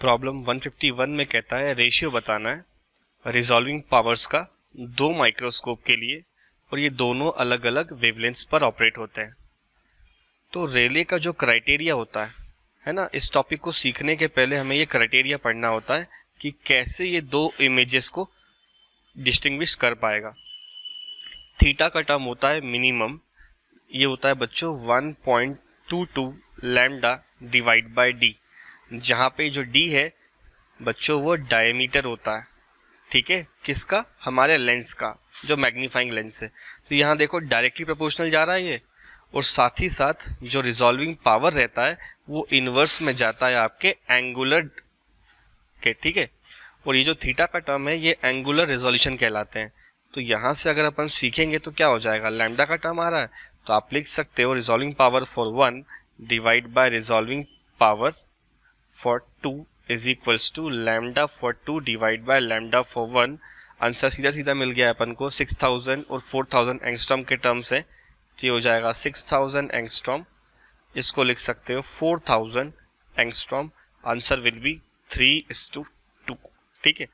Problem 151 में कहता है रेशियो बताना है रिजॉल्विंग पावर्स का दो माइक्रोस्कोप के लिए और ये दोनों अलग अलग वेवलेंथ्स पर ऑपरेट होते हैं। तो रेले का जो क्राइटेरिया होता है ना, इस टॉपिक को सीखने के पहले हमें ये क्राइटेरिया पढ़ना होता है कि कैसे ये दो इमेजेस को डिस्टिंग्विश कर पाएगा। थीटा का टर्म होता है मिनिमम, ये होता है बच्चों 1.22 लैम्डा डिवाइड बाय डी, जहाँ पे जो डी है बच्चों वो डायमीटर होता है, ठीक है, किसका, हमारे लेंस का जो मैग्नीफाइंग लेंस है। तो यहाँ देखो डायरेक्टली प्रोपोर्शनल जा रहा है ये, और साथ ही साथ जो रिजॉल्विंग पावर रहता है वो इन्वर्स में जाता है आपके एंगुलर के, ठीक है। और ये जो थीटा का टर्म है ये एंगुलर रेजोल्यूशन कहलाते हैं। तो यहाँ से अगर अपन सीखेंगे तो क्या हो जाएगा, लैम्डा का टर्म आ रहा है तो आप लिख सकते हो resolving power for 1 divide by resolving power for 2 is equals to lambda for 2 divide by lambda for 1। Answer सीधा सीधा मिल गया अपन को, 6000 और 4000 एंगस्ट्रॉम के टर्म से, तो ये हो जाएगा 6000 एंगस्ट्रॉम, इसको लिख सकते हो 4000 एंगस्ट्रॉम, आंसर विल बी 3:2, ठीक है।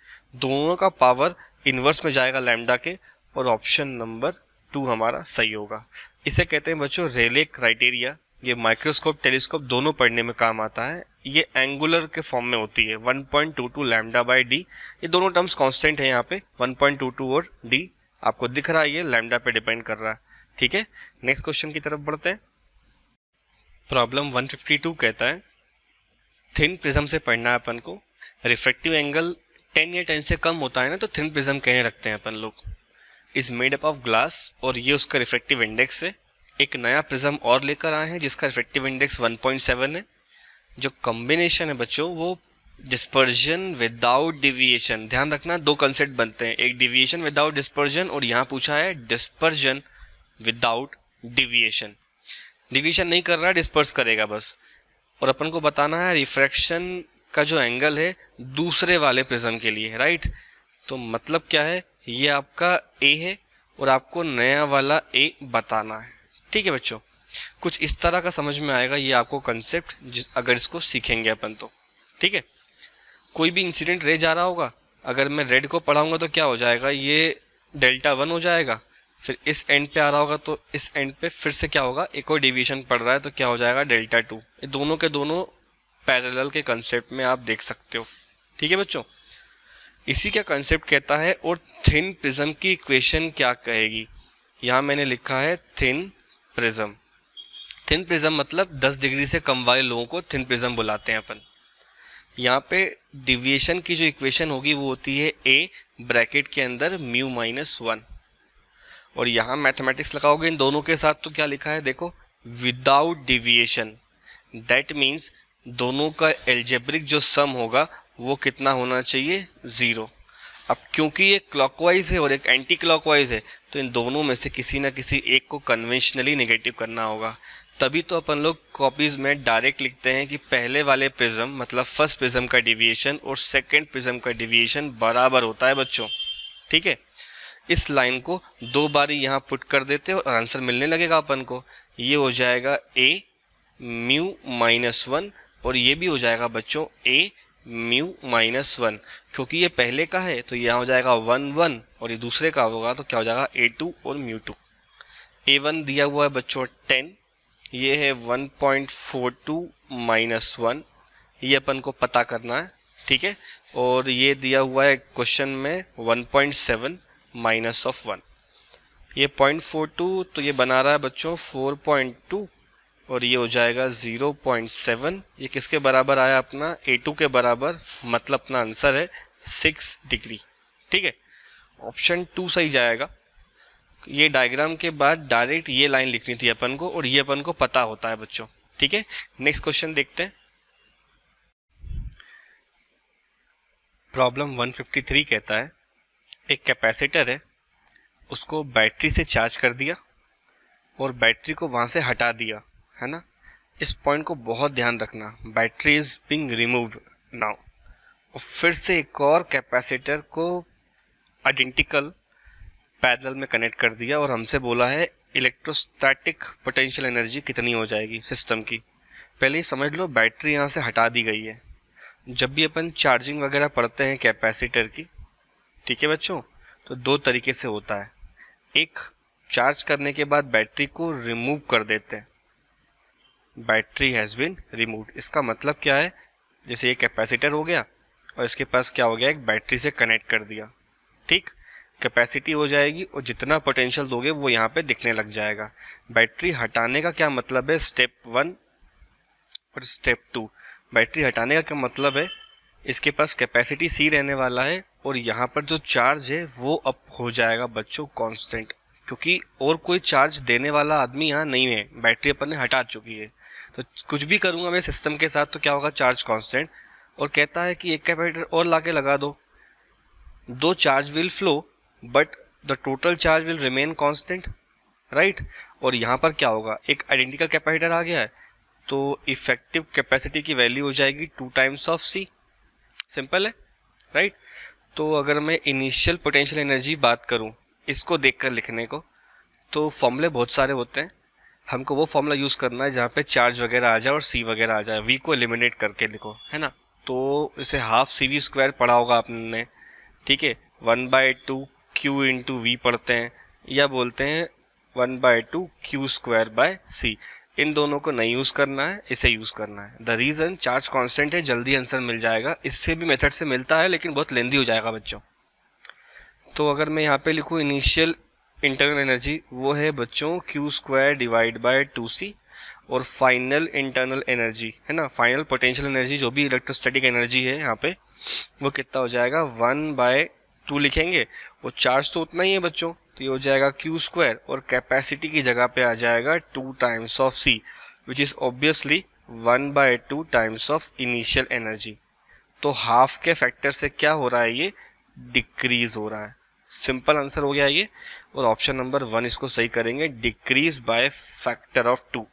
दोनों का पावर इन्वर्स में जाएगा लैम्डा के, और ऑप्शन नंबर 2 हमारा सही होगा। इसे कहते हैं बच्चों रेले क्राइटेरिया। ये माइक्रोस्कोप टेलीस्कोप दोनों पढ़ने में काम आता है। ये एंगुलर के फॉर्म में होती है 1.22 लैम्डा बाय डी, ये दोनों टर्म्स कांस्टेंट है यहाँ पे 1.22 और डी, आपको दिख रहा है ये लैम्डा पे डिपेंड कर रहा है, ठीक है। नेक्स्ट क्वेश्चन की तरफ बढ़ते हैं। प्रॉब्लम 152 कहता है थिन प्रिज्म से पढ़ना है अपन को, रिफ्रैक्टिव एंगल 10 या 10 से कम होता है ना तो थिन प्रिज्म कहने रखते हैं अपन लोग। Is made up of glass और ये उसका रिफ्रैक्टिव इंडेक्स है। एक नया प्रिज्म और लेकर आए हैं जिसका रिफ्रैक्टिव इंडेक्स 1.7 है। जो कॉम्बिनेशन है बच्चों वो डिस्पर्जन विदाउट डिविएशन, ध्यान रखना दो कंसेप्ट बनते हैं, एक डिविएशन विदाउट डिस्पर्जन और यहाँ पूछा है डिस्पर्जन विदाउट डिविएशन। डिविएशन नहीं कर रहा है, डिस्पर्स करेगा बस। और अपन को बताना है रिफ्रैक्शन का जो एंगल है दूसरे वाले प्रिज्म के लिए, राइट। तो मतलब क्या है, ये आपका ए है और आपको नया वाला ए बताना है, ठीक है बच्चों। कुछ इस तरह का समझ में आएगा ये आपको कंसेप्ट अगर इसको सीखेंगे अपन तो, ठीक है। कोई भी इंसिडेंट रे जा रहा होगा, अगर मैं रेड को पढ़ाऊंगा तो क्या हो जाएगा, ये डेल्टा 1 हो जाएगा, फिर इस एंड पे आ रहा होगा तो इस एंड पे फिर से क्या होगा, एक और डिविएशन पड़ रहा है तो क्या हो जाएगा डेल्टा 2। ये दोनों के दोनों पैरेलल के कंसेप्ट में आप देख सकते हो, ठीक है बच्चों। इसी का कंसेप्ट कहता है, और थिन प्रिज्म की इक्वेशन क्या कहेगी, यहाँ मैंने लिखा है थिन प्रिज्म। थिन प्रिज्म मतलब 10 डिग्री से कम वाले लोगों को थिन प्रिज्म बुलाते हैं अपन। यहाँ पे डिविएशन की जो इक्वेशन होगी वो होती है ए ब्रैकेट के अंदर μ-1, और यहाँ मैथमेटिक्स लगाओगे इन दोनों के साथ तो क्या लिखा है देखो, विदाउट डिविएशन, दैट मीन्स दोनों का एल्जेब्रिक जो सम होगा वो कितना होना चाहिए, 0। अब क्योंकि ये क्लॉकवाइज है और एक एंटी क्लॉकवाइज है तो इन दोनों में से किसी ना किसी एक को कन्वेंशनली नेगेटिव करना होगा, तभी तो अपन लोग कॉपीज में डायरेक्ट लिखते हैं कि पहले वाले प्रिज्म मतलब फर्स्ट प्रिज्म का डिविएशन और सेकंड प्रिज्म का डिविएशन बराबर होता है बच्चों, ठीक है। इस लाइन को दो बारी यहाँ पुट कर देते और आंसर मिलने लगेगा अपन को, ये हो जाएगा ए μ-1 और ये भी हो जाएगा बच्चों a μ-1, क्योंकि ये पहले का है तो यहाँ हो जाएगा 1 1 और ये दूसरे का होगा तो क्या हो जाएगा a2 और μ2। a1 दिया हुआ है बच्चों 10, ये है 1.42 - 1, ये अपन को पता करना है, ठीक है। और ये दिया हुआ है क्वेश्चन में 1.7 - 1, ये 0.42 तो ये बना रहा है बच्चों 4.2 और ये हो जाएगा 0.7, ये किसके बराबर आया अपना, a2 के बराबर, मतलब अपना आंसर है 6 डिग्री, ठीक है, ऑप्शन 2 सही जाएगा। ये डायग्राम के बाद डायरेक्ट ये लाइन लिखनी थी अपन को और ये अपन को पता होता है बच्चों, ठीक है। नेक्स्ट क्वेश्चन देखते हैं। प्रॉब्लम 153 कहता है एक कैपेसिटर है, उसको बैटरी से चार्ज कर दिया और बैटरी को वहां से हटा दिया, है ना। इस पॉइंट को बहुत ध्यान रखना, battery is being removed now, और फिर से एक और कैपेसिटर को आइडेंटिकल पैरेलल में कनेक्ट कर दिया और हमसे बोला है इलेक्ट्रोस्टैटिक पोटेंशियल एनर्जी कितनी हो जाएगी सिस्टम की। पहले ये समझ लो बैटरी यहाँ से हटा दी गई है, जब भी अपन चार्जिंग वगैरह पढ़ते हैं कैपेसिटर की, ठीक है बच्चों, तो दो तरीके से होता है। एक, चार्ज करने के बाद बैटरी को रिमूव कर देते हैं, बैटरी हैज़ बीन रिमूव्ड। इसका मतलब क्या है, जैसे ये कैपेसिटर हो गया और इसके पास क्या हो गया, एक बैटरी से कनेक्ट कर दिया, ठीक, कैपेसिटी हो जाएगी और जितना पोटेंशियल दोगे वो यहाँ पे दिखने लग जाएगा। बैटरी हटाने का क्या मतलब है, स्टेप 1 और स्टेप 2। बैटरी हटाने का क्या मतलब है, इसके पास कैपेसिटी C रहने वाला है और यहाँ पर जो चार्ज है वो अप हो जाएगा बच्चों कांस्टेंट, क्योंकि और कोई चार्ज देने वाला आदमी यहाँ नहीं है, बैटरी अपन ने हटा चुकी है। तो कुछ भी करूँगा मैं सिस्टम के साथ तो क्या होगा, चार्ज कांस्टेंट। और कहता है कि एक कैपेसिटर और लाके लगा दो, दो charge will flow but the total charge will remain constant, right. और यहाँ पर क्या होगा, एक आइडेंटिकल कैपेसिटर आ गया है तो इफेक्टिव कैपेसिटी की वैल्यू हो जाएगी 2 टाइम्स ऑफ C, सिंपल है, राइट। तो अगर मैं इनिशियल पोटेंशियल एनर्जी बात करूँ, इसको देखकर लिखने को तो फॉर्मूले बहुत सारे होते हैं, हमको वो फॉर्मूला यूज़ करना है जहाँ पे चार्ज वगैरह आ जाए और C वगैरह आ जाए, V को एलिमिनेट करके लिखो, है ना। तो इसे ½ CV² पढ़ा होगा आपने, ठीक है, 1/2 Q/V पढ़ते हैं या बोलते हैं 1/2 Q² C। इन दोनों को नहीं यूज़ करना है, इसे यूज़ करना है। द रीज़न, चार्ज कांस्टेंट है, जल्दी आंसर मिल जाएगा। इससे भी मेथड से मिलता है लेकिन बहुत लेंदी हो जाएगा बच्चों। तो अगर मैं यहाँ पे लिखूँ इनिशियल इंटरनल एनर्जी, वो है बच्चों Q² / 2C, और फाइनल इंटरनल एनर्जी, है ना, फाइनल पोटेंशियल एनर्जी जो भी इलेक्ट्रोस्टैटिक एनर्जी है यहाँ पे, वो कितना हो जाएगा, 1/2 लिखेंगे और चार्ज तो उतना ही है बच्चों, तो ये हो जाएगा Q² और कैपेसिटी की जगह पे आ जाएगा 2 times of C, which is obviously 1/2 times of initial energy. तो हाफ के फैक्टर से क्या हो रहा है, ये डिक्रीज हो रहा है, सिंपल आंसर हो गया ये। और ऑप्शन नंबर 1 इसको सही करेंगे, डिक्रीज बाय फैक्टर ऑफ 2।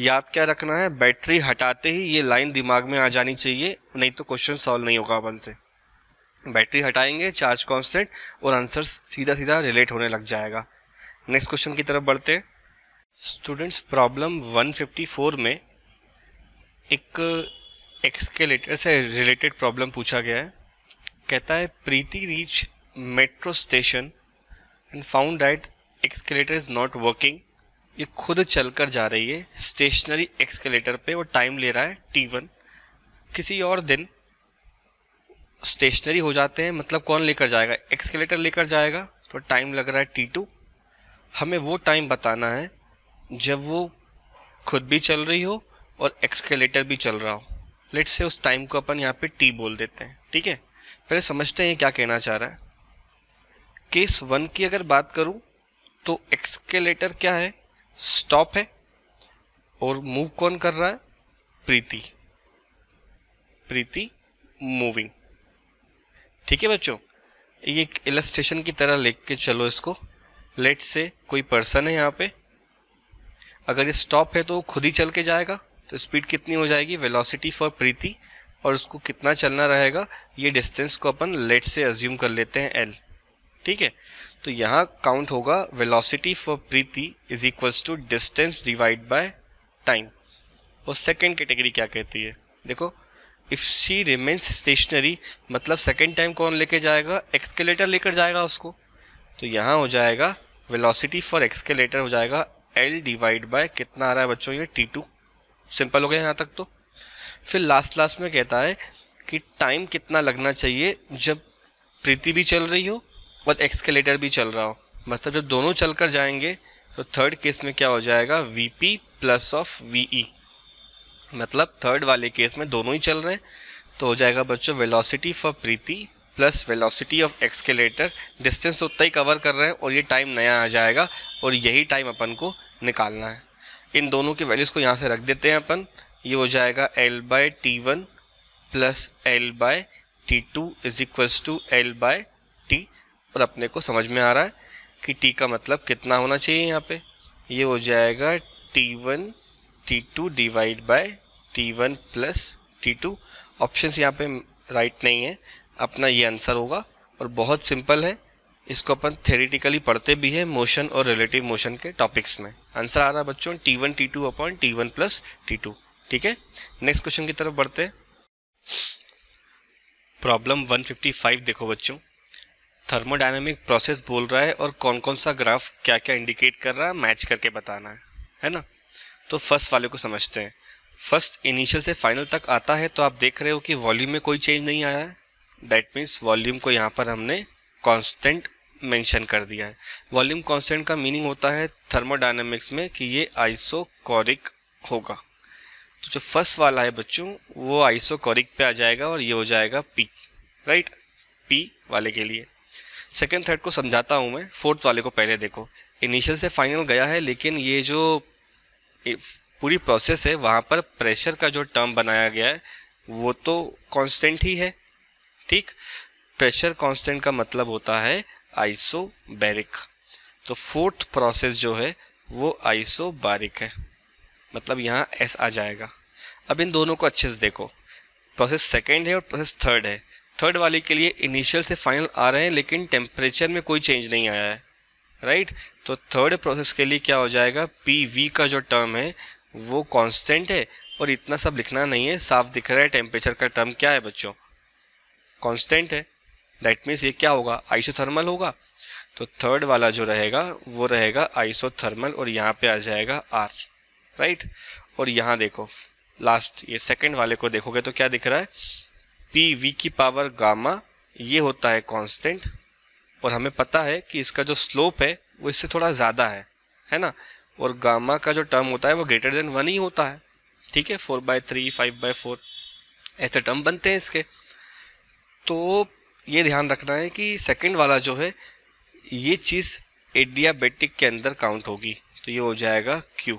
याद क्या रखना है, बैटरी हटाते ही ये लाइन दिमाग में आ जानी चाहिए, नहीं तो क्वेश्चन सॉल्व नहीं होगा अपन से। बैटरी हटाएंगे, चार्ज कांस्टेंट, और आंसर सीधा सीधा रिलेट होने लग जाएगा। नेक्स्ट क्वेश्चन की तरफ बढ़ते हैं स्टूडेंट्स। प्रॉब्लम 154 में एक एक्सकेलेटर से रिलेटेड प्रॉब्लम पूछा गया है। कहता है Preeti reach metro station and found that escalator is not working. ये खुद चलकर जा रही है स्टेशनरी एक्सकेलेटर पे और टाइम ले रहा है T1। किसी और दिन स्टेशनरी हो जाते हैं, मतलब कौन लेकर जाएगा, एक्सकेलेटर लेकर जाएगा, तो टाइम लग रहा है T2। हमें वो टाइम बताना है जब वो खुद भी चल रही हो और एक्सकेलेटर भी चल रहा हो। लेट्स से उस टाइम को अपन यहाँ पे T बोल देते हैं, ठीक है। पहले समझते हैं क्या कहना चाह रहा है। केस 1 की अगर बात करूँ तो एक्सकेलेटर क्या है, स्टॉप है, और मूव कौन कर रहा है, प्रीति, प्रीति मूविंग, ठीक है बच्चों। ये एक इलस्ट्रेशन की तरह लेके चलो इसको। लेट से कोई पर्सन है यहाँ पे, अगर ये स्टॉप है तो खुद ही चल के जाएगा, तो स्पीड कितनी हो जाएगी, वेलोसिटी फॉर प्रीति, और उसको कितना चलना रहेगा, ये डिस्टेंस को अपन लेट से अज्यूम कर लेते हैं L, ठीक है। तो यहाँ काउंट होगा velocity for Preeti is equals to distance divide by time. और सेकेंड कैटेगरी क्या कहती है, देखो, इफ़ शी रिमेन्स स्टेशनरी, मतलब सेकेंड टाइम कौन लेके जाएगा, एक्सकेलेटर लेकर जाएगा उसको। तो यहाँ हो जाएगा वेलोसिटी फॉर एक्सकेलेटर हो जाएगा L/, कितना आ रहा है बच्चों, ये T2, सिंपल हो गया यहाँ तक। तो फिर लास्ट में कहता है कि टाइम कितना लगना चाहिए जब प्रीति भी चल रही हो और एक्सकेलेटर भी चल रहा हो, मतलब जब दोनों चल कर जाएंगे। तो थर्ड केस में क्या हो जाएगा, VP + VE, मतलब थर्ड वाले केस में दोनों ही चल रहे हैं, तो हो जाएगा बच्चों velocity for Preeti plus velocity of escalator, distance उतना ही कवर कर रहे हैं और ये टाइम नया आ जाएगा, और यही टाइम अपन को निकालना है। इन दोनों की वैल्यूज़ को यहाँ से रख देते हैं अपन, ये हो जाएगा L/T1 + L/T2 is equals to L/T। और अपने को समझ में आ रहा है कि T का मतलब कितना होना चाहिए यहाँ पे, ये हो जाएगा T1 T2 / T1 + T2। Options यहाँ पे राइट नहीं है, अपना ये आंसर होगा। और बहुत सिंपल है, इसको अपन थ्योरेटिकली पढ़ते भी हैं मोशन और रिलेटिव मोशन के टॉपिक्स में। आंसर आ रहा है बच्चों T1 T2 / T1 + T2, ठीक है। नेक्स्ट क्वेश्चन की तरफ बढ़ते हैं। प्रॉब्लम 155 देखो बच्चों, थर्मोडायनेमिक प्रोसेस बोल रहा है और कौन कौन सा ग्राफ क्या क्या इंडिकेट कर रहा है मैच करके बताना है ना। तो फर्स्ट वाले को समझते हैं। फर्स्ट इनिशियल से फाइनल तक आता है तो आप देख रहे हो कि वॉल्यूम में कोई चेंज नहीं आया है, दैट मीन्स वॉल्यूम को यहाँ पर हमने कांस्टेंट मेंशन कर दिया है। वॉल्यूम कांस्टेंट का मीनिंग होता है थर्मोडायनेमिक्स में कि ये आइसोकोरिक होगा। तो जो फर्स्ट वाला है बच्चों वो आइसोकोरिक पे आ जाएगा और ये हो जाएगा पी, राइट, पी वाले के लिए। सेकेंड थर्ड को समझाता हूँ मैं, फोर्थ वाले को पहले देखो। इनिशियल से फाइनल गया है लेकिन ये जो पूरी प्रोसेस है वहाँ पर प्रेशर का जो टर्म बनाया गया है वो तो कांस्टेंट ही है, ठीक। प्रेशर कांस्टेंट का मतलब होता है आइसोबैरिक। तो फोर्थ प्रोसेस जो है वो आइसोबैरिक है, मतलब यहाँ एस आ जाएगा। अब इन दोनों को अच्छे से देखो, प्रोसेस सेकंड है और प्रोसेस थर्ड है। थर्ड वाले के लिए इनिशियल से फाइनल आ रहे हैं लेकिन टेम्परेचर में कोई चेंज नहीं आया है, राइट। तो थर्ड प्रोसेस के लिए क्या हो जाएगा, पी वी का जो टर्म है वो कांस्टेंट है और इतना सब लिखना नहीं है, साफ दिख रहा है टेम्परेचर का टर्म क्या है बच्चों, कांस्टेंट है। दैट मीन्स ये क्या होगा, आइसोथर्मल होगा। तो थर्ड वाला जो रहेगा वो रहेगा आइसोथर्मल और यहाँ पे आ जाएगा आर, राइट। और यहाँ देखो लास्ट ये सेकंड वाले को देखोगे तो क्या दिख रहा है, पी वी की पावर गामा, ये होता है कांस्टेंट और हमें पता है कि इसका जो स्लोप है वो इससे थोड़ा ज़्यादा है ना। और गामा का जो टर्म होता है वो ग्रेटर देन 1 ही होता है, ठीक है। 4/3, 5/4 ऐसे टर्म बनते हैं इसके। तो ये ध्यान रखना है कि सेकंड वाला जो है ये चीज़ एडियाबेटिक के अंदर काउंट होगी, तो ये हो जाएगा क्यू,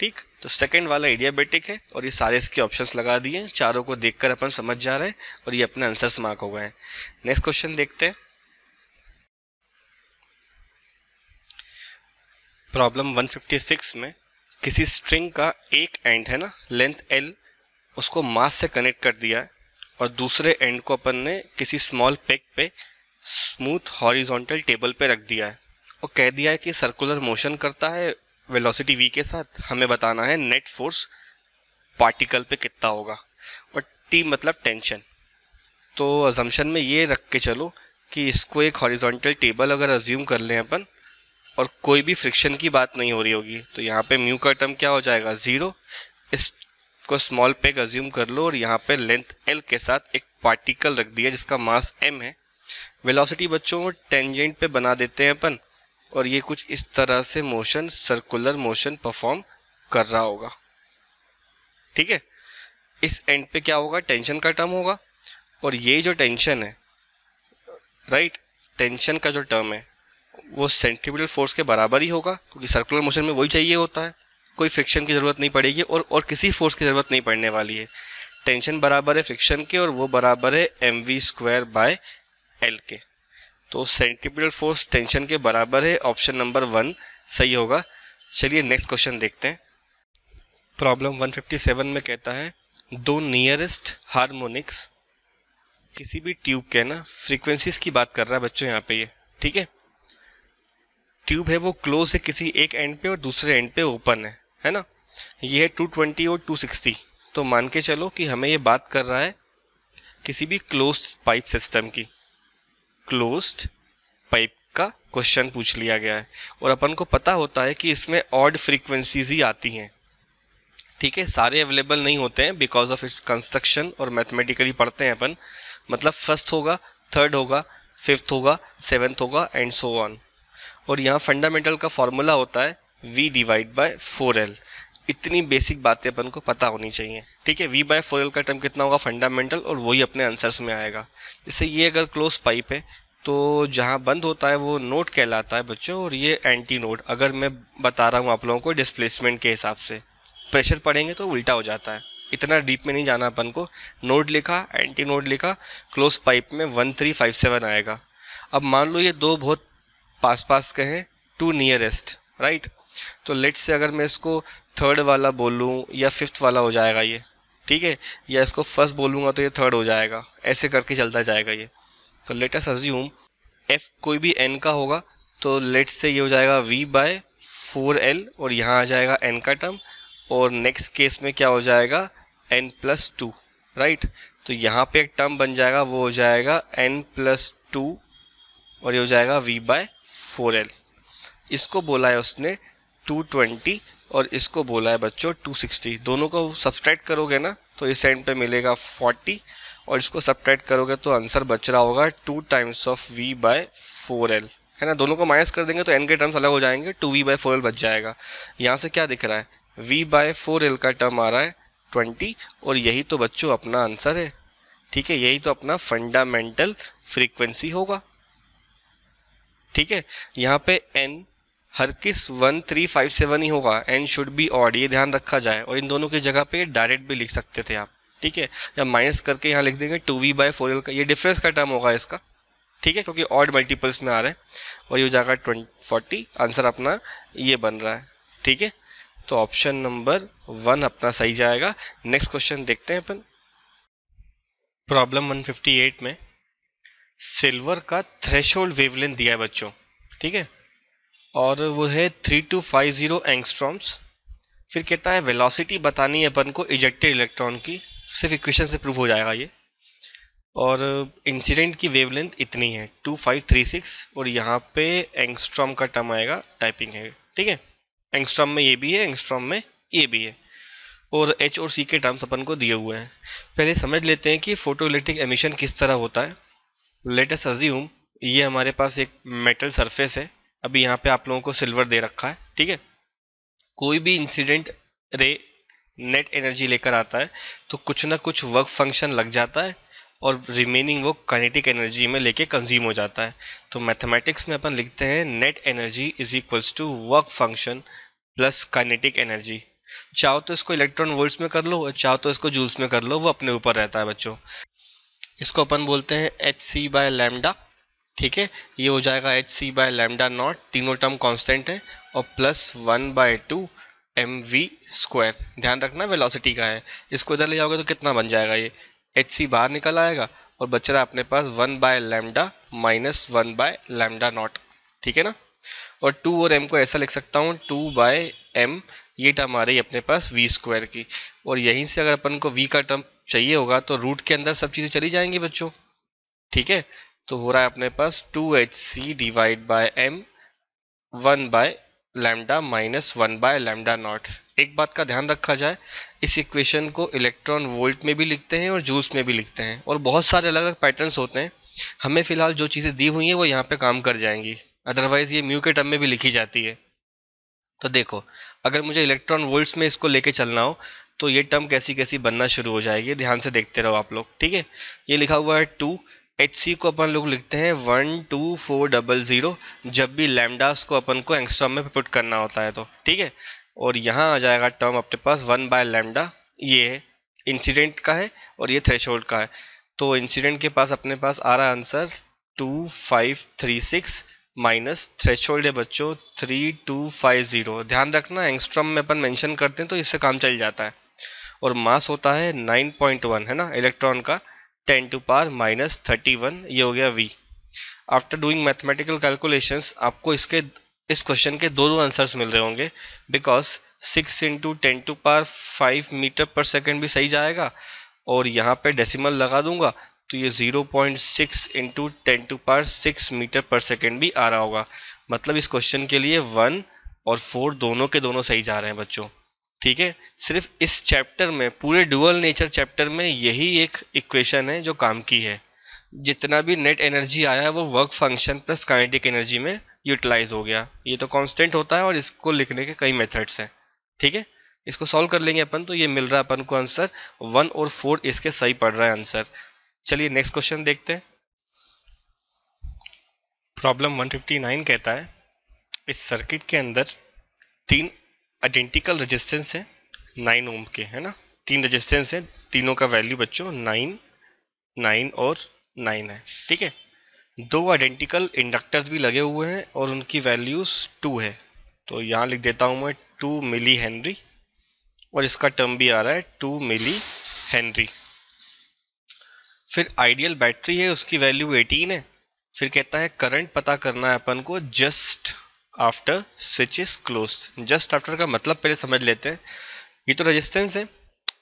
ठीक। तो सेकंड वाला एडियाबेटिक है और ये सारे इसके ऑप्शंस लगा दिए हैं, चारों को देखकर अपन समझ जा रहे हैं और ये अपने आंसर्स मार्क हो गए हैं। नेक्स्ट क्वेश्चन देखते हैं। प्रॉब्लम 156 में किसी स्ट्रिंग का एक एंड है ना, लेंथ L, उसको मास से कनेक्ट कर दिया है और दूसरे एंड को अपन ने किसी स्मॉल पेग पे स्मूथ हॉरिजॉन्टल टेबल पे रख दिया है और कह दिया है कि सर्कुलर मोशन करता है वेलोसिटी v के साथ। हमें बताना है नेट फोर्स पार्टिकल पे कितना होगा और T मतलब टेंशन। तो अजम्पशन में ये रख के चलो कि इसको एक हॉरिजॉन्टल टेबल अगर अज्यूम कर लें अपन और कोई भी फ्रिक्शन की बात नहीं हो रही होगी, तो यहाँ पे म्यू का टर्म क्या हो जाएगा, जीरो। इसको स्मॉल पेग अज्यूम कर लो और यहाँ पे लेंथ एल के साथ एक पार्टिकल रख दिया जिसका मास एम है। वेलोसिटी बच्चों टेंजेंट पे बना देते हैं अपन और ये कुछ इस तरह से मोशन, सर्कुलर मोशन परफॉर्म कर रहा होगा, ठीक है। इस एंड पे क्या होगा, टेंशन का टर्म होगा और ये जो टेंशन है, राइट, टेंशन का जो टर्म है वो सेंट्रीफ्यूगल फोर्स के बराबर ही होगा क्योंकि सर्कुलर मोशन में वही चाहिए होता है, कोई फ्रिक्शन की ज़रूरत नहीं पड़ेगी और किसी फोर्स की ज़रूरत नहीं पड़ने वाली है। टेंशन बराबर है फ्रिक्शन के और वो बराबर है mv² बाय l के। तो सेंट्रीफ्यूगल फोर्स टेंशन के बराबर है, ऑप्शन नंबर 1 सही होगा। चलिए नेक्स्ट क्वेश्चन देखते हैं। प्रॉब्लम 157 में कहता है दो नियरेस्ट हार्मोनिक्स किसी भी ट्यूब के ना फ्रीक्वेंसीज की बात कर रहा है बच्चों यहाँ पे, ये ठीक है। ट्यूब है वो क्लोज है किसी एक एंड पे और दूसरे एंड पे ओपन है ना। ये है 220 और 260। तो मान के चलो कि हमें ये बात कर रहा है किसी भी क्लोज्ड पाइप सिस्टम की, क्लोज्ड पाइप का क्वेश्चन पूछ लिया गया है और अपन को पता होता है कि इसमें ऑड फ्रीक्वेंसीज ही आती हैं, ठीक है। सारे अवेलेबल नहीं होते हैं बिकॉज ऑफ इट्स कंस्ट्रक्शन और मैथमेटिकली पढ़ते हैं अपन, मतलब फर्स्ट होगा, थर्ड होगा, फिफ्थ होगा, सेवन्थ होगा एंड सो ऑन। और यहाँ फंडामेंटल का फॉर्मूला होता है v/4l। इतनी बेसिक बातें अपन को पता होनी चाहिए, ठीक है। v/4l का टर्म कितना होगा, फंडामेंटल, और वही अपने आंसर्स में आएगा। जैसे ये अगर क्लोज पाइप है तो जहाँ बंद होता है वो नोड कहलाता है बच्चों और ये एंटी नोड। अगर मैं बता रहा हूँ आप लोगों को डिस्प्लेसमेंट के हिसाब से, प्रेशर पड़ेंगे तो उल्टा हो जाता है, इतना डीप में नहीं जाना अपन को। नोड लिखा, एंटी नोड लिखा, क्लोज पाइप में 1357 आएगा। अब मान लो ये दो बहुत पास पास के हैं, टू नियरेस्ट, राइट। तो लेट्स से अगर मैं इसको थर्ड वाला बोलूं या फिफ्थ वाला हो जाएगा ये, ठीक है, या इसको फर्स्ट बोलूँगा तो ये थर्ड हो जाएगा, ऐसे करके चलता जाएगा ये। तो लेट अस अज्यूम f कोई भी n का होगा तो लेट्स से ये हो जाएगा v/4l और यहाँ आ जाएगा n का टर्म और नेक्स्ट केस में क्या हो जाएगा n+2, राइट। तो यहाँ पे एक टर्म बन जाएगा, वो हो जाएगा n+2 और ये हो जाएगा v/4l। इसको बोला है उसने 220 और इसको बोला है बच्चों 260। दोनों को सब्सट्रैक्ट करोगे ना तो इस एंड पे मिलेगा 40 और इसको सब्सट्रैक्ट करोगे तो आंसर बच रहा होगा 2 times of v/4l, है ना। दोनों को माइनस कर देंगे तो n के टर्म्स अलग हो जाएंगे, 2v/4l बच जाएगा। यहाँ से क्या दिख रहा है, v/4l का टर्म आ रहा है 20 और यही तो बच्चों अपना आंसर है। ठीक है, यही तो अपना फंडामेंटल फ्रीक्वेंसी होगा। ठीक है, यहाँ पे n हर किस 1357 ही होगा, n शुड बी ऑड, ये ध्यान रखा जाए। और इन दोनों की जगह पे डायरेक्ट भी लिख सकते थे आप। ठीक है, या माइनस करके यहाँ लिख देंगे 2v/4l का, ये डिफरेंस का टर्म होगा इसका। ठीक है, क्योंकि ऑड मल्टीपल्स में आ रहे हैं। और ये हो जाएगा 40, आंसर अपना ये बन रहा है। ठीक है, तो ऑप्शन नंबर 1 अपना सही जाएगा। नेक्स्ट क्वेश्चन देखते हैं अपन। प्रॉब्लम 158 में सिल्वर का थ्रेशोल्ड वेवलेंथ दिया है बच्चों। ठीक है, और वो है 3250 एंगस्ट्रॉम्स। फिर कहता है वेलोसिटी बतानी है अपन को इजेक्टेड इलेक्ट्रॉन की, सिर्फ इक्वेशन से प्रूव हो जाएगा ये। और इंसिडेंट की वेवलेंथ इतनी है 2536 और यहाँ पे एंगस्ट्रॉम का टर्म आएगा, टाइपिंग है। ठीक है, एंगस्ट्रॉम में ये भी है, एंगस्ट्रॉम में ये भी है, और एच और सी के टर्म्स अपन को दिए हुए हैं। पहले समझ लेते हैं कि फोटोइलेक्ट्रिक एमिशन किस तरह होता है। लेट अस अज्यूम ये हमारे पास एक मेटल सरफेस है। अभी यहाँ पे आप लोगों को सिल्वर दे रखा है। ठीक है, कोई भी इंसिडेंट रे नेट एनर्जी लेकर आता है तो कुछ ना कुछ वर्क फंक्शन लग जाता है और रिमेनिंग वो काइनेटिक एनर्जी में लेके कंज्यूम हो जाता है। तो मैथमेटिक्स में अपन लिखते हैं net energy is equals to work function plus kinetic energy. चाहो तो इसको इलेक्ट्रॉन वोल्ट्स में कर लो और चाहो तो इसको जूल्स में कर लो, वो अपने ऊपर रहता है बच्चों। इसको अपन बोलते हैं hc/λ। ठीक है, ये हो जाएगा hc/λ0, तीनों टर्म कांस्टेंट है, और प्लस 1/2 mv²। ध्यान रखना वेलोसिटी का है। इसको इधर ले जाओगे तो कितना बन जाएगा, ये hc बाहर निकल आएगा और बच रहा है अपने पास 1/λ माइनस 1/λ0। ठीक है ना, और 2 और m को ऐसा लिख सकता हूँ 2/m, ये टर्म आ रही है अपने पास v² की। और यहीं से अगर अपन को v का टर्म चाहिए होगा तो रूट के अंदर सब चीज़ें चली जाएंगी बच्चों। ठीक है, तो हो रहा है अपने पास 2hc/m 1/λ माइनस 1/λ0। एक बात का ध्यान रखा जाए, इस इक्वेशन को इलेक्ट्रॉन वोल्ट में भी लिखते हैं और जूल्स में भी लिखते हैं, और बहुत सारे अलग अलग पैटर्न्स होते हैं। हमें फिलहाल जो चीज़ें दी हुई हैं वो यहाँ पे काम कर जाएंगी, अदरवाइज ये म्यू के टर्म में भी लिखी जाती है। तो देखो, अगर मुझे इलेक्ट्रॉन वोल्ट्स में इसको लेके चलना हो तो ये टर्म कैसी कैसी बनना शुरू हो जाएगी, ध्यान से देखते रहो आप लोग। ठीक है, ये लिखा हुआ है 2hc को अपन लोग लिखते हैं 12400 जब भी लैम्बडास को अपन को एंगस्ट्रॉम में पुट करना होता है तो। ठीक है, और यहाँ आ जाएगा टर्म अपने पास 1/λ, ये है इंसिडेंट का है और ये थ्रेशोल्ड का है। तो इंसिडेंट के पास अपने पास आ रहा आंसर 2536 माइनस थ्रेशोल्ड है बच्चों 3250। ध्यान रखना एंगस्ट्रॉम में अपन मेंशन करते हैं तो इससे काम चल जाता है। और मास होता है 9.1, है ना, इलेक्ट्रॉन का 10⁻¹⁰, ये हो गया v। After doing mathematical calculations आपको इसके इस क्वेश्चन के दो आंसर्स मिल रहे होंगे, बिकॉज 6 × 10⁵ मीटर पर सेकेंड भी सही जाएगा, और यहाँ पे डेसिमल लगा दूंगा तो ये 0.6 × 10⁻⁶ मीटर पर सेकेंड भी आ रहा होगा। मतलब इस क्वेश्चन के लिए 1 और 4 दोनों के दोनों सही जा रहे हैं बच्चों। ठीक है, सिर्फ इस चैप्टर में, पूरे ड्यूअल नेचर चैप्टर में यही एक इक्वेशन है जो काम की है। जितना भी नेट एनर्जी आया है वो work function plus kinetic energy में यूटिलाइज हो गया। ये तो कांस्टेंट होता है और इसको लिखने के कई मेथड्स हैं। ठीक है, इसको सॉल्व कर लेंगे अपन तो ये मिल रहा है अपन को आंसर 1 और 4 इसके सही पड़ रहा है आंसर। चलिए नेक्स्ट क्वेश्चन देखते हैं। प्रॉब्लम 159 कहता है इस सर्किट के अंदर 3 आइडेंटिकल रेजिस्टेंस है 9 ओम के, है ना, 3 रेजिस्टेंस है, तीनों का वैल्यू बच्चों 9, 9 और 9 है। ठीक है, 2 आइडेंटिकल इंडक्टर्स भी लगे हुए हैं और उनकी वैल्यूज 2 है। तो यहाँ लिख देता हूँ मैं 2 मिली हेनरी, और इसका टर्म भी आ रहा है 2 मिली हेनरी। फिर आइडियल बैटरी है, उसकी वैल्यू 18 है। फिर कहता है करंट पता करना है अपन को just after switch is closed. Just after का मतलब पहले समझ लेते हैं। ये तो रेजिस्टेंस है,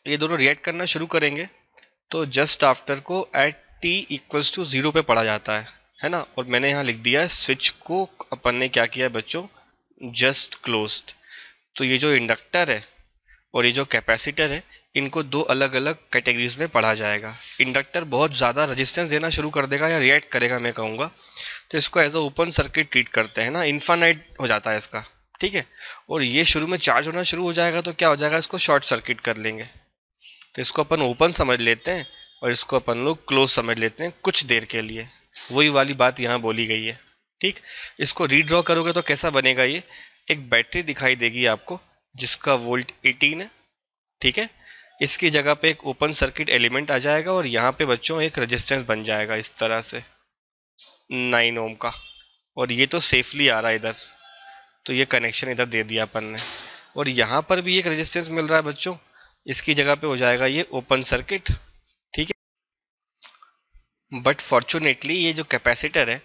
ये दोनों रिएक्ट करना शुरू करेंगे तो जस्ट आफ्टर को एट t = 0 पे पढ़ा जाता है ना। और मैंने यहाँ लिख दिया है स्विच को अपन ने क्या किया है बच्चों, जस्ट क्लोज्ड। तो ये जो इंडक्टर है और ये जो कैपेसिटर है इनको दो अलग अलग कैटेगरीज में पढ़ा जाएगा। इंडक्टर बहुत ज़्यादा रेजिस्टेंस देना शुरू कर देगा या रिएक्ट करेगा मैं कहूँगा, तो इसको as a open circuit treat करते हैं ना, इन्फानाइट हो जाता है इसका, ठीक है। और ये शुरू में चार्ज होना शुरू हो जाएगा तो क्या हो जाएगा, इसको शॉर्ट सर्किट कर लेंगे। तो इसको अपन ओपन समझ लेते हैं और इसको अपन लोग क्लोज समझ लेते हैं कुछ देर के लिए, वही वाली बात यहाँ बोली गई है, ठीक। इसको रीड्रॉ करोगे तो कैसा बनेगा, ये एक बैटरी दिखाई देगी आपको जिसका वोल्ट 18 है, ठीक है। इसकी जगह पे एक ओपन सर्किट एलिमेंट आ जाएगा और यहाँ पे बच्चों एक रेजिस्टेंस बन जाएगा इस तरह से 9 ओम का, और ये तो सेफली आ रहा है इधर, तो ये कनेक्शन इधर दे दिया अपन ने। और यहाँ पर भी एक रेजिस्टेंस मिल रहा है बच्चों, इसकी जगह पे हो जाएगा ये ओपन सर्किट, ठीक है। बट फॉर्चुनेटली ये जो कैपेसिटर है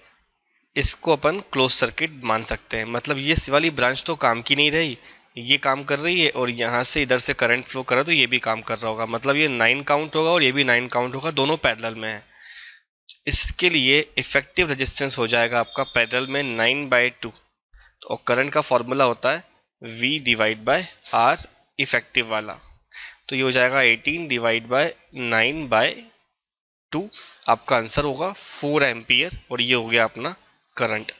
इसको अपन क्लोज सर्किट मान सकते हैं, मतलब ये वाली ब्रांच तो काम की नहीं रही, ये काम कर रही है, और यहाँ से इधर से करंट फ्लो कर रहा है तो ये भी काम कर रहा होगा, मतलब ये 9 काउंट होगा और ये भी 9 काउंट होगा, दोनों पैरेलल में है। इसके लिए इफेक्टिव रेजिस्टेंस हो जाएगा आपका पैरेलल में 9/2, और करंट का फॉर्मूला होता है V/R इफेक्टिव वाला, तो ये हो जाएगा 18/9/2 आपका आंसर होगा 4 एम्पियर, और ये हो गया अपना करंट।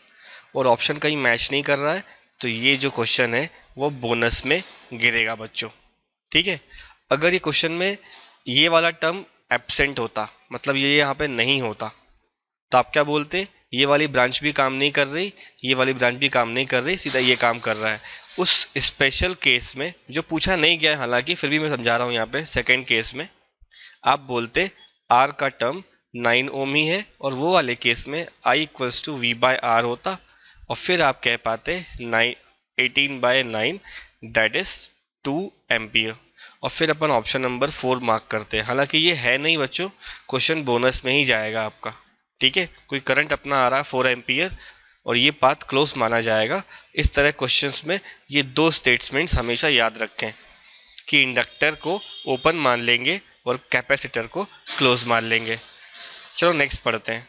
और ऑप्शन कहीं मैच नहीं कर रहा है तो ये जो क्वेश्चन है वो बोनस में गिरेगा बच्चों, ठीक है। अगर ये क्वेश्चन में ये वाला टर्म एब्सेंट होता, मतलब ये यहाँ पे नहीं होता, तो आप क्या बोलते, ये वाली ब्रांच भी काम नहीं कर रही, ये वाली ब्रांच भी काम नहीं कर रही, सीधा ये काम कर रहा है। उस स्पेशल केस में जो पूछा नहीं गया है हालांकि, फिर भी मैं समझा रहा हूँ यहाँ पे, सेकेंड केस में आप बोलते आर का टर्म 9 ओम ही है, और वो वाले केस में I = V/R होता, और फिर आप कह पाते 18/9 दैट इज 2 एम्पियर, और फिर अपन ऑप्शन नंबर 4 मार्क करते हैं। हालांकि ये है नहीं बच्चों, क्वेश्चन बोनस में ही जाएगा आपका, ठीक है। कोई करंट अपना आ रहा है 4 एम्पियर और ये पाथ क्लोज माना जाएगा। इस तरह क्वेश्चंस में ये दो स्टेटमेंट्स हमेशा याद रखें कि इंडक्टर को ओपन मान लेंगे और कैपेसिटर को क्लोज मान लेंगे। चलो नेक्स्ट पढ़ते हैं।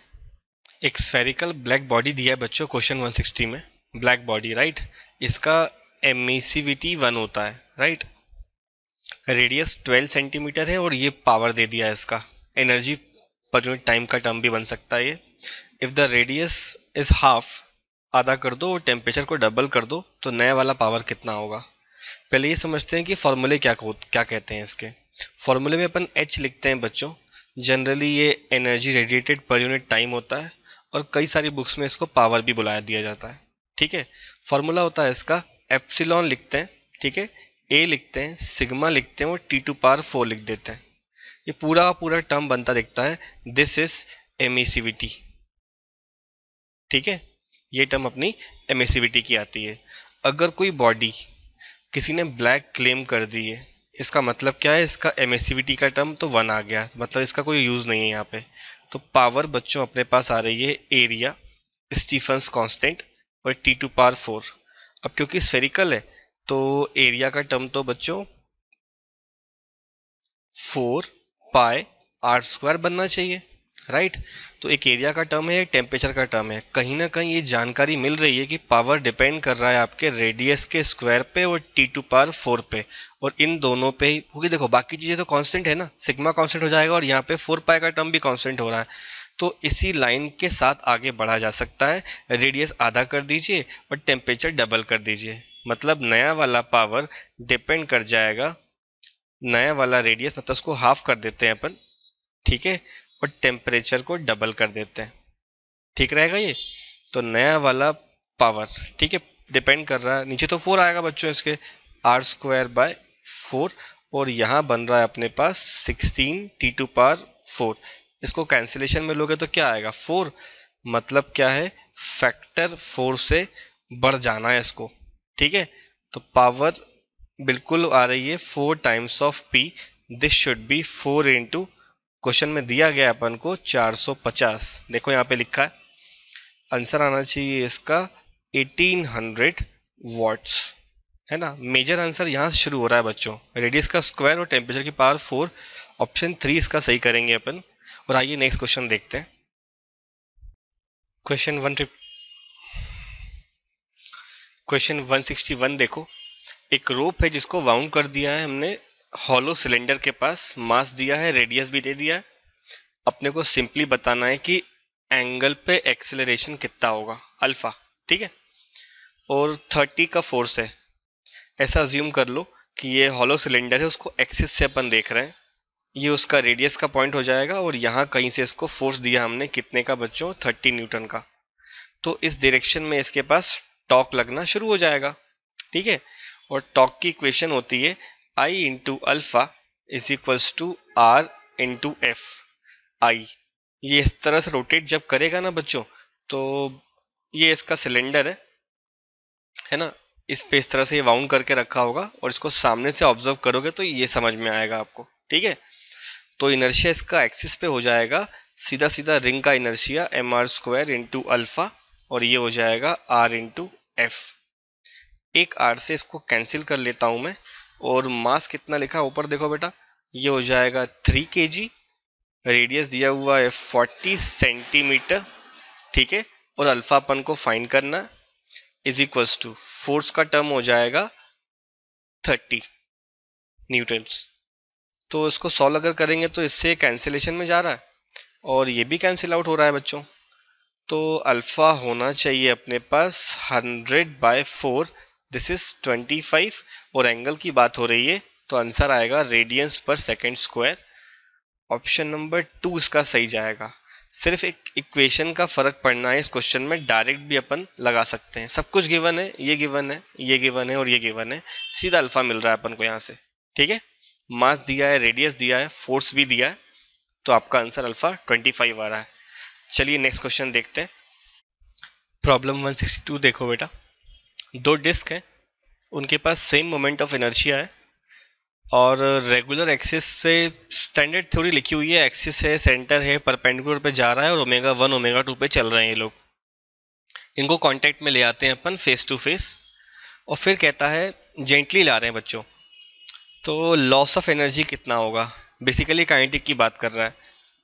एक स्फेरिकल ब्लैक बॉडी दिया है बच्चों क्वेश्चन 160 में, ब्लैक बॉडी राइट, इसका एमिसिविटी 1 होता है राइट, रेडियस 12 सेंटीमीटर है, और ये पावर दे दिया है, इसका एनर्जी पर यूनिट टाइम का टर्म भी बन सकता है ये। If the radius is half, आधा कर दो और टेम्परेचर को डबल कर दो तो नया वाला पावर कितना होगा। पहले ये समझते हैं कि फॉर्मूले क्या कहते हैं इसके। फॉर्मूले में अपन H लिखते हैं बच्चों, जनरली ये energy radiated per unit time होता है, और कई सारी बुक्स में इसको पावर भी बुलाया दिया जाता है, ठीक है। फॉर्मूला होता है इसका एप्सिलॉन लिखते हैं, ठीक है, ए लिखते हैं, सिग्मा लिखते हैं, और T⁴ लिख देते हैं। ये पूरा पूरा टर्म बनता दिखता है, दिस इज एमिसिविटी, ठीक है। ये टर्म अपनी एमिसिविटी की आती है। अगर कोई बॉडी किसी ने ब्लैक क्लेम कर दी है, इसका मतलब क्या है, इसका एमिसिविटी का टर्म तो 1 आ गया, मतलब इसका कोई यूज़ नहीं है यहाँ पे। तो पावर बच्चों अपने पास आ रही है एरिया, स्टीफन्स कॉन्स्टेंट, और T⁴। अब क्योंकि स्फेरिकल है तो एरिया का टर्म तो बच्चों 4πr² बनना चाहिए राइट। तो एक एरिया का टर्म है, टेम्परेचर का टर्म है। कहीं ना कहीं ये जानकारी मिल रही है कि पावर डिपेंड कर रहा है आपके रेडियस के स्क्वायर पे और T⁴ पे, और इन दोनों पे ही, क्योंकि देखो बाकी चीज़ें तो कांस्टेंट है ना, सिग्मा कांस्टेंट हो जाएगा और यहाँ पे 4π का टर्म भी कांस्टेंट हो रहा है, तो इसी लाइन के साथ आगे बढ़ा जा सकता है। रेडियस आधा कर दीजिए और टेम्परेचर डबल कर दीजिए, मतलब नया वाला पावर डिपेंड कर जाएगा, नया वाला रेडियस मतलब उसको हाफ कर देते हैं अपन, ठीक है, और टेम्परेचर को डबल कर देते हैं, ठीक रहेगा ये। तो नया वाला पावर, ठीक है, डिपेंड कर रहा है, नीचे तो 4 आएगा बच्चों इसके, R² / 4, और यहाँ बन रहा है अपने पास 16 T⁴। इसको कैंसिलेशन में लोगे तो क्या आएगा, 4, मतलब क्या है, फैक्टर 4 से बढ़ जाना है इसको, ठीक है। तो पावर बिल्कुल आ रही है 4 times of P, this should be 4 into, question में दिया गया अपन को 450, देखो यहाँ पे लिखा है, आंसर आना चाहिए इसका 1800 वॉट्स, है ना, मेजर आंसर यहाँ से शुरू हो रहा है बच्चों। रेडियस का स्क्वायर और टेम्परेचर की पावर 4, ऑप्शन 3 इसका सही करेंगे अपन। और आइए नेक्स्ट क्वेश्चन देखते हैं। क्वेश्चन 161 देखो, एक रोप है जिसको वाउंड कर दिया है हमने हॉलो सिलेंडर के पास, मास दिया है, रेडियस भी दे दिया है। अपने को सिंपली बताना है कि एंगल पे एक्सेलरेशन कितना होगा, अल्फा, ठीक है, और 30 का फोर्स है। ऐसा अज्यूम कर लो कि ये हॉलो सिलेंडर है, उसको एक्सिस से अपन देख रहे हैं, ये उसका रेडियस का पॉइंट हो जाएगा। और यहाँ कहीं से इसको फोर्स दिया हमने, कितने का बच्चों, 30 न्यूटन का। तो इस डायरेक्शन में इसके पास टॉर्क लगना शुरू हो जाएगा, ठीक है। और टॉर्क की इक्वेशन होती है I into alpha is equals to R into F I. ये इस तरह से रोटेट जब करेगा ना बच्चों, तो ये इसका सिलेंडर है ना, इस पे इस तरह से ये वाउंड करके रखा होगा, और इसको सामने से ऑब्जर्व करोगे तो ये समझ में आएगा आपको, ठीक है। तो इनर्शिया इसका एक्सिस पे हो जाएगा, सीधा सीधा रिंग का inertia M R square into alpha, और ये हो जाएगा आर इंटू एफ। एक आर से इसको कैंसिल कर लेता हूँ मैं, और मास कितना लिखा ऊपर देखो बेटा, ये हो जाएगा 3 kg, रेडियस दिया हुआ है 40 सेंटीमीटर, ठीक है। और अल्फा अपन को फाइन करना, इज इक्वल्स टू फोर्स का टर्म हो जाएगा 30 न्यूटन्स। तो इसको सॉल्व अगर करेंगे तो इससे कैंसिलेशन में जा रहा है, और ये भी कैंसिल आउट हो रहा है बच्चों। तो अल्फा होना चाहिए अपने पास 100/4, दिस इज 25, और एंगल की बात हो रही है, तो आंसर आएगा रेडियंस पर सेकेंड स्क्वायर। ऑप्शन नंबर 2 इसका सही जाएगा। सिर्फ एक इक्वेशन का फर्क पड़ना है इस क्वेश्चन में, डायरेक्ट भी अपन लगा सकते हैं। सब कुछ गिवन है, ये गिवन है, ये गिवन है, और ये गिवन है, सीधा अल्फा मिल रहा है अपन को यहाँ से, ठीक है। मास दिया है, रेडियस दिया है, फोर्स भी दिया है, तो आपका आंसर अल्फा 25 आ रहा है। चलिए नेक्स्ट क्वेश्चन देखते हैं। प्रॉब्लम 162 देखो बेटा, दो डिस्क हैं, उनके पास सेम मोमेंट ऑफ इनर्शिया है, और रेगुलर एक्सिस से स्टैंडर्ड थ्योरी लिखी हुई है, एक्सिस है, सेंटर है, परपेंडिकुलर पे जा रहा है, और ओमेगा 1 ओमेगा 2 पे चल रहे हैं ये लोग। इनको कांटेक्ट में ले आते हैं अपन फेस टू फेस, और फिर कहता है जेंटली ला रहे हैं बच्चों, तो लॉस ऑफ एनर्जी कितना होगा, बेसिकली काइनेटिक की बात कर रहा है।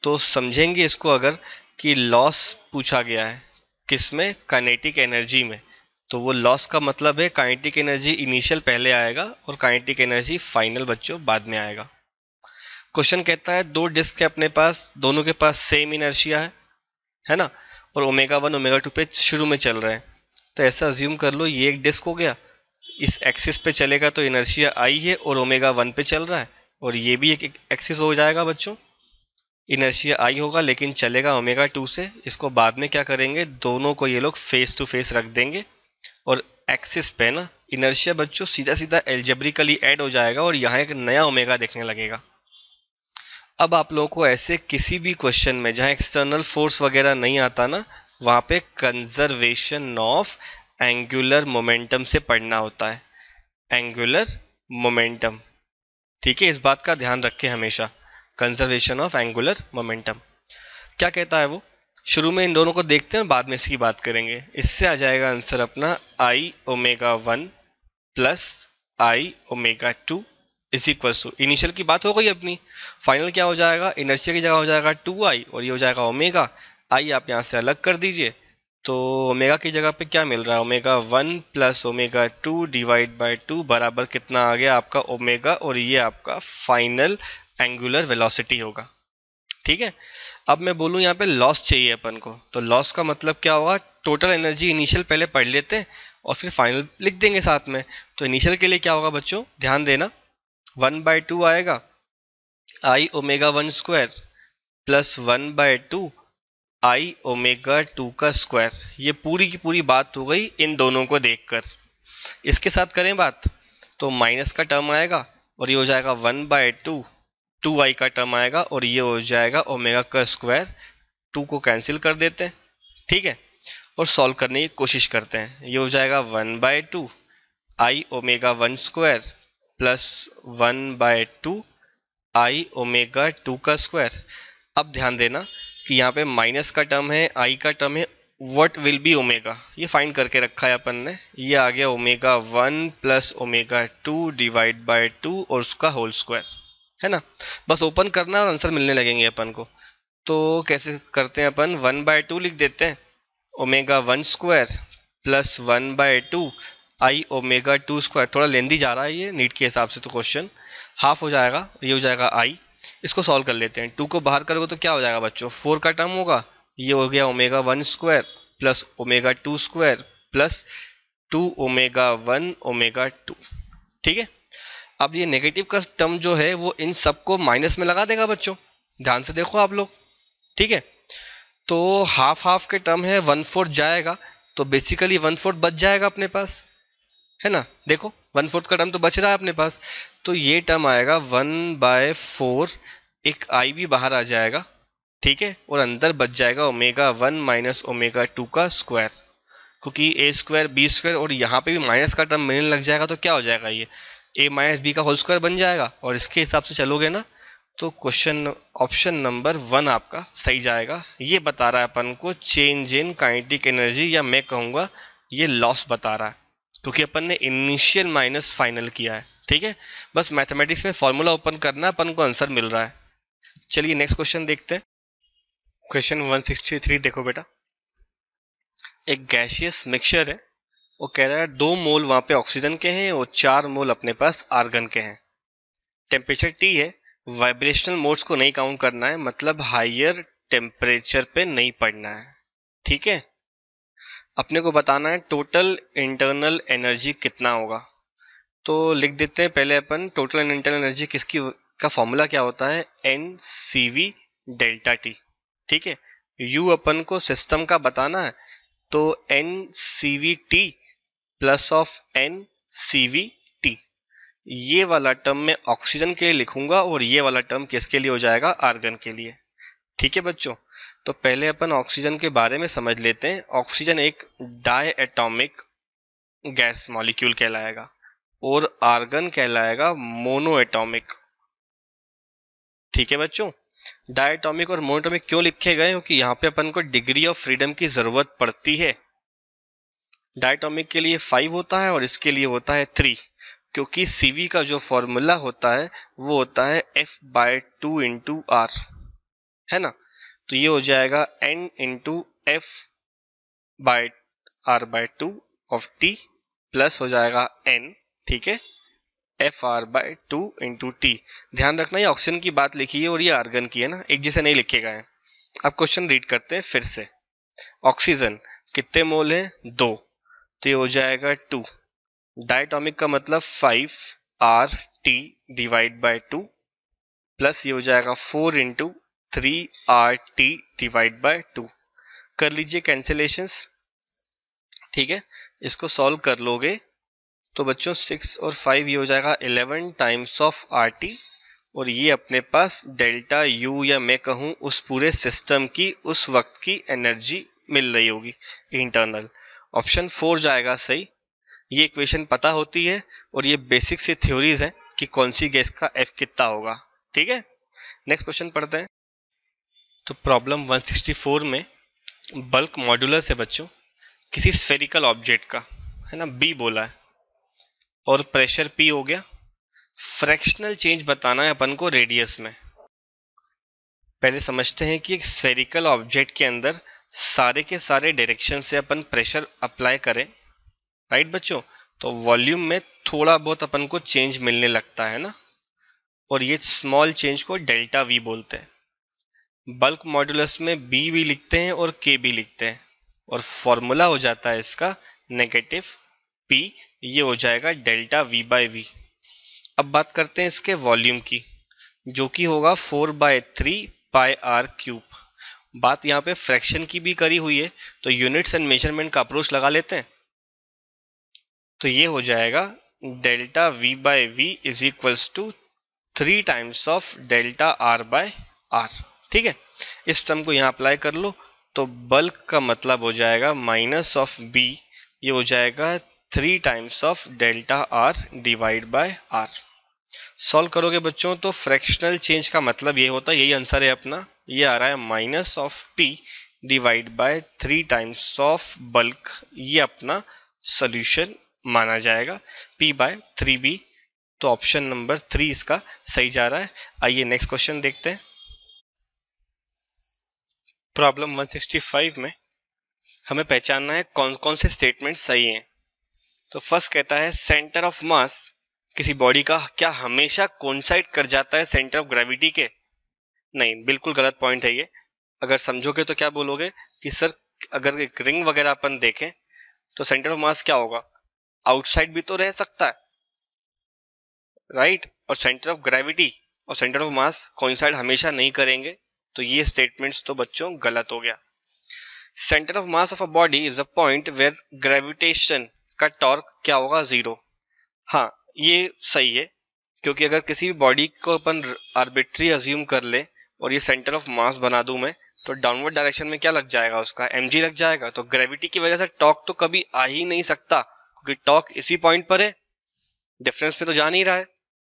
तो समझेंगे इसको अगर कि लॉस पूछा गया है किसमें, काइनेटिक एनर्जी में, तो वो लॉस का मतलब है काइनेटिक एनर्जी इनिशियल पहले आएगा, और काइनेटिक एनर्जी फाइनल बच्चों बाद में आएगा। क्वेश्चन कहता है दो डिस्क है अपने पास, दोनों के पास सेम इनर्शिया है ना, और ओमेगा 1 ओमेगा 2 पे शुरू में चल रहे हैं। तो ऐसा अज्यूम कर लो ये एक डिस्क हो गया, इस एक्सिस पे चलेगा तो इनर्शिया आई है, और ओमेगा 1 पे चल रहा है, और ये भी एक एक्सिस हो जाएगा बच्चों, इनर्शिया आई होगा लेकिन चलेगा ओमेगा 2 से। इसको बाद में क्या करेंगे, दोनों को ये लोग फेस टू फेस रख देंगे, और एक्सिस पे ना इनर्शिया बच्चों सीधा सीधा एल्जेब्रिकली ऐड हो जाएगा, और यहाँ एक नया ओमेगा देखने लगेगा। अब आप लोगों को ऐसे किसी भी क्वेश्चन में जहाँ एक्सटर्नल फोर्स वगैरह नहीं आता ना, वहाँ पे कंजर्वेशन ऑफ एंगुलर मोमेंटम से पढ़ना होता है, एंगुलर मोमेंटम, ठीक है। इस बात का ध्यान रखें हमेशा, कंजर्वेशन ऑफ एंगुलर मोमेंटम। क्या कहता है वो, शुरू में इन दोनों को देखते हैं, बाद में इसकी बात करेंगे। इससे आ जाएगा आंसर अपना i omega 1 plus i omega 2 is equals to, initial की बात हो गई अपनी, फाइनल क्या हो जाएगा, इनर्शिया की जगह हो जाएगा 2i, और ये हो जाएगा ओमेगा आई, आप यहाँ से अलग कर दीजिए, तो ओमेगा की जगह पे क्या मिल रहा है, omega 1 plus omega 2 divide by 2 बराबर कितना आ गया आपका ओमेगा, और ये आपका फाइनल एंगुलर वेलोसिटी होगा, ठीक है। अब मैं बोलूँ यहाँ पे लॉस चाहिए अपन को, तो लॉस का मतलब क्या होगा, टोटल एनर्जी इनिशियल पहले पढ़ लेते हैं और फिर फाइनल लिख देंगे साथ में। तो इनिशियल के लिए क्या होगा बच्चों, ध्यान देना, 1/2 आएगा i omega 1 square plus 1/2 i omega 2 का स्क्वायर। ये पूरी की पूरी बात हो गई इन दोनों को देखकर। इसके साथ करें बात तो माइनस का टर्म आएगा, और ये हो जाएगा 1/2, 2i का टर्म आएगा, और ये हो जाएगा ओमेगा का स्क्वायर, 2 को कैंसिल कर देते हैं, ठीक है, और सॉल्व करने की कोशिश करते हैं। ये हो जाएगा 1/2 i omega 1 square plus 1/2 i omega 2 का स्क्वायर। अब ध्यान देना कि यहाँ पे माइनस का टर्म है, i का टर्म है, व्हाट विल बी ओमेगा, ये फाइंड करके रखा है अपन ने। ये आ गया omega 1 plus omega 2 divide by 2 और उसका होल स्क्वायर, है ना। बस ओपन करना और आंसर मिलने लगेंगे अपन को। तो कैसे करते हैं अपन, 1 बाय 2 लिख देते हैं omega 1 square plus 1 by 2 I omega 2 square. थोड़ा लेंदी जा रहा है ये नीट के हिसाब से, तो क्वेश्चन हाफ हो जाएगा, ये हो जाएगा आई। इसको सॉल्व कर लेते हैं। 2 को बाहर करोगे तो क्या हो जाएगा बच्चों, 4 का टर्म होगा। ये हो गया omega 1 square plus omega 2 square plus 2 omega 1 omega 2, ठीक है। अब ये नेगेटिव का टर्म जो है वो इन सबको माइनस में लगा देगा बच्चों, ध्यान से देखो आप लोग, ठीक है। तो हाफ हाफ के टर्म है, 1/4 जाएगा तो बेसिकली 1/4 बच जाएगा अपने पास, है ना। देखो 1/4 का टर्म तो बच रहा है अपने पास, तो ये टर्म आएगा 1/4, एक आई भी बाहर आ जाएगा, ठीक है। और अंदर बच जाएगा ओमेगा 1 माइनस ओमेगा 2 का स्क्वायर, क्योंकि ए स्क्वायर बी स्क्वायर और यहाँ पे भी माइनस का टर्म मिलने लग जाएगा। तो क्या हो जाएगा, ये ए माइनस बी का होल स्क्वायर बन जाएगा। और इसके हिसाब से चलोगे ना तो क्वेश्चन ऑप्शन नंबर 1 आपका सही जाएगा। ये बता रहा है अपन को चेंज इन काइनेटिक एनर्जी, या मैं कहूँगा ये लॉस बता रहा है, क्योंकि अपन ने इनिशियल माइनस फाइनल किया है, ठीक है। बस मैथमेटिक्स में फॉर्मूला ओपन करना, अपन को आंसर मिल रहा है। चलिए नेक्स्ट क्वेश्चन देखते हैं। क्वेश्चन 163 देखो बेटा, एक गैसियस मिक्सचर है, वो कह रहा है 2 मोल वहाँ पे ऑक्सीजन के हैं और 4 मोल अपने पास आर्गन के हैं। टेम्परेचर T है, वाइब्रेशनल मोड्स को नहीं काउंट करना है, मतलब हायर टेम्परेचर पे नहीं पड़ना है, ठीक है। अपने को बताना है टोटल इंटरनल एनर्जी कितना होगा। तो लिख देते हैं पहले अपन, टोटल इंटरनल एनर्जी किसकी का फॉर्मूला क्या होता है, NCV डेल्टा T, ठीक है। U अपन को सिस्टम का बताना है, तो NCVT प्लस ऑफ NCVT, ये वाला टर्म मैं ऑक्सीजन के लिए लिखूंगा और ये वाला टर्म किसके लिए हो जाएगा, आर्गन के लिए, ठीक है बच्चों। तो पहले अपन ऑक्सीजन के बारे में समझ लेते हैं। ऑक्सीजन एक डाई एटॉमिक गैस मॉलिक्यूल कहलाएगा और आर्गन कहलाएगा मोनो एटॉमिक, ठीक है बच्चों। डाई एटॉमिक और मोनो एटॉमिक क्यों लिखे गए, क्योंकि यहाँ पे अपन को डिग्री ऑफ फ्रीडम की जरूरत पड़ती है। डाई एटॉमिक के लिए 5 होता है और इसके लिए होता है 3, क्योंकि CV का जो फॉर्मूला होता है वो होता है F/2 × R, है ना। तो ये हो जाएगा N × F/R/2 of T plus हो जाएगा N, ठीक है, Fr/2 × T। ध्यान रखना ये ऑक्सीजन की बात लिखी है और ये आर्गन की है ना, एक जैसे नहीं लिखे गए हैं। अब क्वेश्चन रीड करते हैं फिर से। ऑक्सीजन कितने मोल है, 2, तो ये हो जाएगा 2, डायटॉमिक का मतलब 5 R T divide by 2 plus ये हो जाएगा 4 × 3 R T डिवाइड बाय 2। कर लीजिए कैंसिलेशंस, ठीक है। इसको सॉल्व कर लोगे तो बच्चों 6 और 5 ये हो जाएगा 11 टाइम्स ऑफ RT, और ये अपने पास डेल्टा U, या मैं कहूँ उस पूरे सिस्टम की उस वक्त की एनर्जी मिल रही होगी इंटरनल। ऑप्शन 4 जाएगा सही। ये इक्वेशन पता होती है और ये बेसिक सी थ्योरीज हैं कि कौन सी गैस का F कितना होगा, ठीक है। नेक्स्ट क्वेश्चन पढ़ते हैं। तो प्रॉब्लम 164 में बल्क मॉड्यूलस है बच्चों किसी स्फेरिकल ऑब्जेक्ट का, है ना, B बोला है और प्रेशर P हो गया। फ्रैक्शनल चेंज बताना है अपन को रेडियस में। पहले समझते हैं कि एक स्फेरिकल ऑब्जेक्ट के अंदर सारे के सारे डायरेक्शन से अपन प्रेशर अप्लाई करें, राइट बच्चों। तो वॉल्यूम में थोड़ा बहुत अपन को चेंज मिलने लगता है ना, और ये स्मॉल चेंज को डेल्टा V बोलते हैं। बल्क मॉड्यूलस में B भी लिखते हैं और K भी लिखते हैं, और फॉर्मूला हो जाता है इसका नेगेटिव P, ये हो जाएगा डेल्टा V/V। अब बात करते हैं इसके वॉल्यूम की, जो कि होगा 4/3 πr³। बात यहाँ पे फ्रैक्शन की भी करी हुई है, तो यूनिट्स एंड मेजरमेंट का अप्रोच लगा लेते हैं। तो ये हो जाएगा delta V/V is equals to 3 times of delta R/R, ठीक है। इस टर्म को यहाँ अप्लाई कर लो तो बल्क का मतलब हो जाएगा माइनस ऑफ B, ये हो जाएगा 3 times of delta R divide by R। Solve करोगे बच्चों तो फ्रैक्शनल चेंज का मतलब ये होता है, यही आंसर है अपना, ये आ रहा है minus of P divide by 3 times of bulk, ये अपना सॉल्यूशन माना जाएगा, P/3B। तो ऑप्शन नंबर 3 इसका सही जा रहा है। आइए नेक्स्ट क्वेश्चन देखते हैं। प्रॉब्लम 165 में हमें पहचानना है कौन कौन से स्टेटमेंट सही हैं। तो फर्स्ट कहता है सेंटर ऑफ मास किसी बॉडी का क्या हमेशा कोइंसाइड कर जाता है सेंटर ऑफ ग्रेविटी के? नहीं, बिल्कुल गलत पॉइंट है ये। अगर समझोगे तो क्या बोलोगे कि सर अगर एक रिंग वगैरह अपन देखें तो सेंटर ऑफ मास क्या होगा, आउटसाइड भी तो रह सकता है, राइट? और सेंटर ऑफ ग्रेविटी और सेंटर ऑफ मास कोइंसाइड हमेशा नहीं करेंगे, तो ये स्टेटमेंट्स तो बच्चों गलत हो गया। Centre of mass of a body is a point where gravitation का टॉर्क क्या होगा, 0। हाँ, ये सही है, क्योंकि अगर किसी भी बॉडी को अपन आर्बिट्री अज्यूम कर ले और ये सेंटर ऑफ मास बना दूं मैं, तो डाउनवर्ड डायरेक्शन में क्या लग जाएगा, उसका mg लग जाएगा। तो ग्रेविटी की वजह से टॉर्क तो कभी आ ही नहीं सकता, क्योंकि टॉर्क इसी पॉइंट पर है, डिफरेंस पे तो जा नहीं रहा है।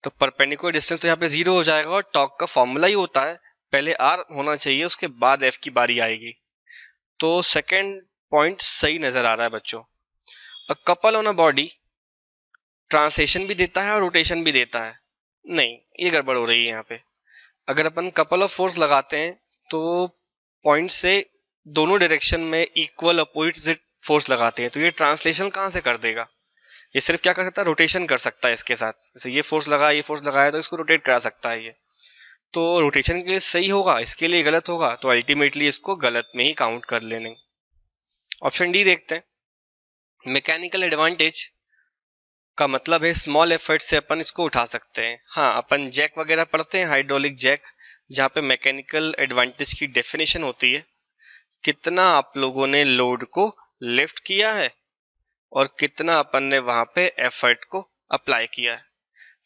तो परपेंडिकुलर डिस्टेंस तो यहाँ पे 0 हो जाएगा, और टॉर्क का फॉर्मूला ही होता है पहले r होना चाहिए, उसके बाद f की बारी आएगी। तो सेकेंड पॉइंट सही नजर आ रहा है बच्चों। A couple on a body translation भी देता है और रोटेशन भी देता है। नहीं, ये गड़बड़ हो रही है यहाँ पे। अगर अपन कपल ऑफ फोर्स लगाते हैं तो पॉइंट से दोनों डायरेक्शन में इक्वल अपोजिट फोर्स लगाते हैं, तो ये ट्रांसलेशन कहाँ से कर देगा? ये सिर्फ क्या कर सकता है, रोटेशन कर सकता है इसके साथ। जैसे ये फोर्स लगा, ये फोर्स लगाया, तो इसको रोटेट करा सकता है ये। तो रोटेशन के लिए सही होगा, इसके लिए गलत होगा, तो अल्टीमेटली इसको गलत में ही काउंट कर लेंगे। ऑप्शन डी देखते हैं। मैकेनिकल एडवांटेज का मतलब है स्मॉल एफर्ट से अपन इसको उठा सकते हैं। हाँ, अपन जैक वगैरह पढ़ते हैं, हाइड्रोलिक जैक, जहाँ पे मैकेनिकल एडवांटेज की डेफिनेशन होती है, कितना आप लोगों ने लोड को लिफ्ट किया है और कितना अपन ने वहाँ पे एफर्ट को अप्लाई किया है।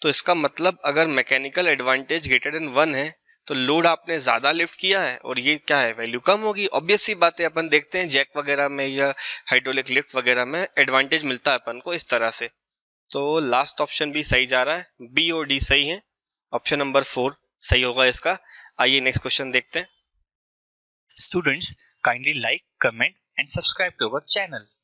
तो इसका मतलब अगर मैकेनिकल एडवांटेज >1 है तो लोड आपने ज़्यादा लिफ्ट किया है और ये क्या है, वैल्यू कम होगी। ऑब्वियसली बातें अपन देखते हैं जैक वगैरह में या हाइड्रोलिक लिफ्ट वगैरह में एडवांटेज मिलता है अपन को इस तरह से। तो लास्ट ऑप्शन भी सही जा रहा है, B और D सही है। ऑप्शन नंबर 4 सही होगा इसका। आइए नेक्स्ट क्वेश्चन देखते हैं। Students, kindly like, comment and subscribe to our channel.